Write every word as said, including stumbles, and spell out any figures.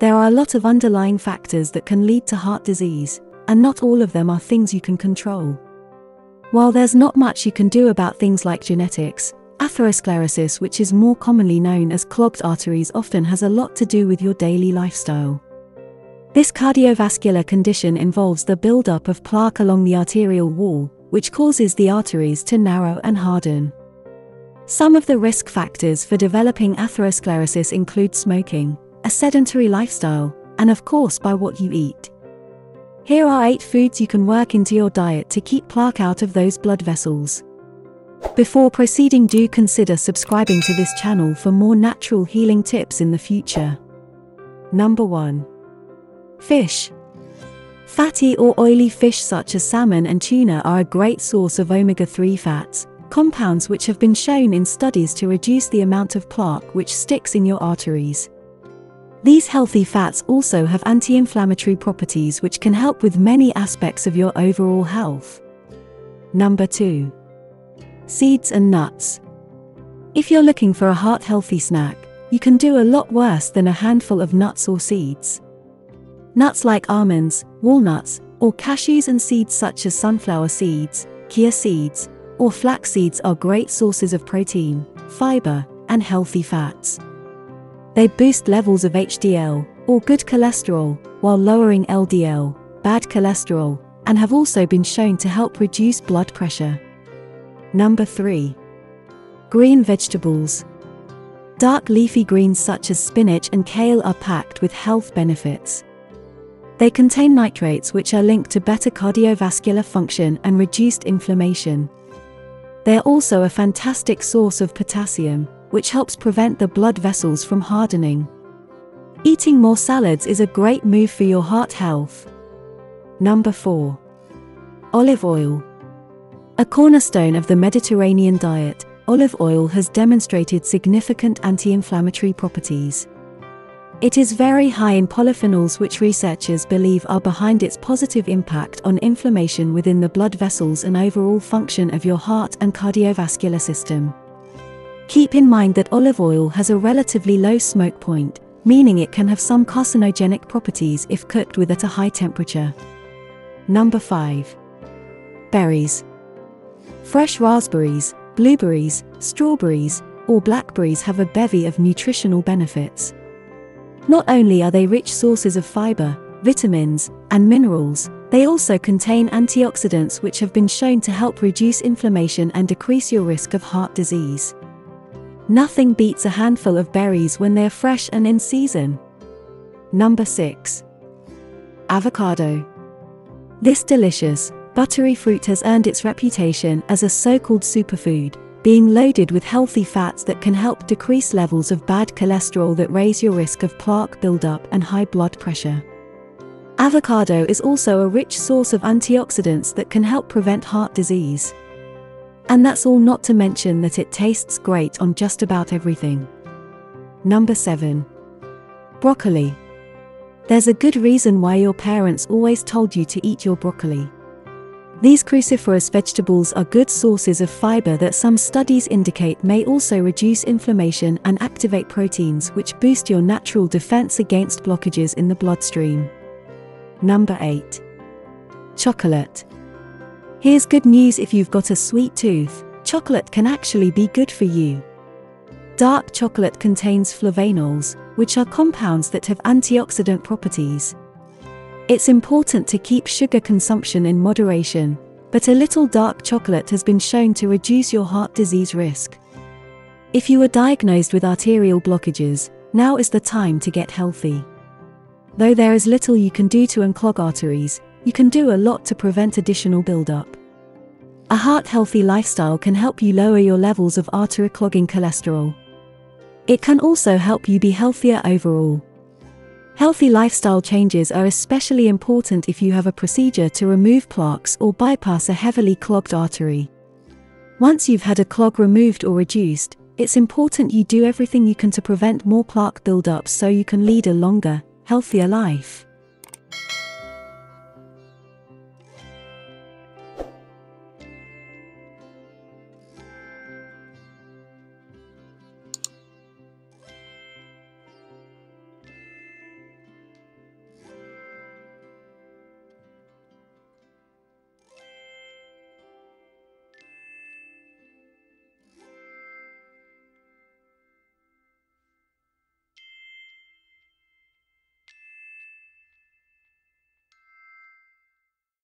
There are a lot of underlying factors that can lead to heart disease, and not all of them are things you can control. While there's not much you can do about things like genetics, atherosclerosis, which is more commonly known as clogged arteries, often has a lot to do with your daily lifestyle. This cardiovascular condition involves the buildup of plaque along the arterial wall, which causes the arteries to narrow and harden. Some of the risk factors for developing atherosclerosis include smoking, a sedentary lifestyle, and of course by what you eat. Here are eight foods you can work into your diet to keep plaque out of those blood vessels. Before proceeding, do consider subscribing to this channel for more natural healing tips in the future. Number one. Fish. Fatty or oily fish such as salmon and tuna are a great source of omega three fats, compounds which have been shown in studies to reduce the amount of plaque which sticks in your arteries. These healthy fats also have anti-inflammatory properties which can help with many aspects of your overall health. Number two. Seeds and nuts. If you're looking for a heart-healthy snack, you can do a lot worse than a handful of nuts or seeds. Nuts like almonds, walnuts, or cashews, and seeds such as sunflower seeds, chia seeds, or flax seeds are great sources of protein, fiber, and healthy fats. They boost levels of H D L, or good cholesterol, while lowering L D L, bad cholesterol, and have also been shown to help reduce blood pressure. Number three. Green vegetables. Dark leafy greens such as spinach and kale are packed with health benefits. They contain nitrates which are linked to better cardiovascular function and reduced inflammation. They are also a fantastic source of potassium, which helps prevent the blood vessels from hardening. Eating more salads is a great move for your heart health. Number four. Olive oil. A cornerstone of the Mediterranean diet, olive oil has demonstrated significant anti-inflammatory properties. It is very high in polyphenols, which researchers believe are behind its positive impact on inflammation within the blood vessels and overall function of your heart and cardiovascular system. Keep in mind that olive oil has a relatively low smoke point, meaning it can have some carcinogenic properties if cooked with at a high temperature. Number five. Berries. Fresh raspberries, blueberries, strawberries, or blackberries have a bevy of nutritional benefits. Not only are they rich sources of fiber, vitamins, and minerals, they also contain antioxidants which have been shown to help reduce inflammation and decrease your risk of heart disease. Nothing beats a handful of berries when they are fresh and in season. Number six. Avocado. This delicious, buttery fruit has earned its reputation as a so-called superfood, being loaded with healthy fats that can help decrease levels of bad cholesterol that raise your risk of plaque buildup and high blood pressure. Avocado is also a rich source of antioxidants that can help prevent heart disease. And that's all, not to mention that it tastes great on just about everything. Number seven. Broccoli. There's a good reason why your parents always told you to eat your broccoli. These cruciferous vegetables are good sources of fiber that some studies indicate may also reduce inflammation and activate proteins which boost your natural defense against blockages in the bloodstream. Number eight. Chocolate. Here's good news if you've got a sweet tooth, chocolate can actually be good for you. Dark chocolate contains flavanols, which are compounds that have antioxidant properties. It's important to keep sugar consumption in moderation, but a little dark chocolate has been shown to reduce your heart disease risk. If you are diagnosed with arterial blockages, now is the time to get healthy. Though there is little you can do to unclog arteries, you can do a lot to prevent additional buildup. A heart-healthy lifestyle can help you lower your levels of artery-clogging cholesterol. It can also help you be healthier overall. Healthy lifestyle changes are especially important if you have a procedure to remove plaques or bypass a heavily clogged artery. Once you've had a clog removed or reduced, it's important you do everything you can to prevent more plaque buildup so you can lead a longer, healthier life.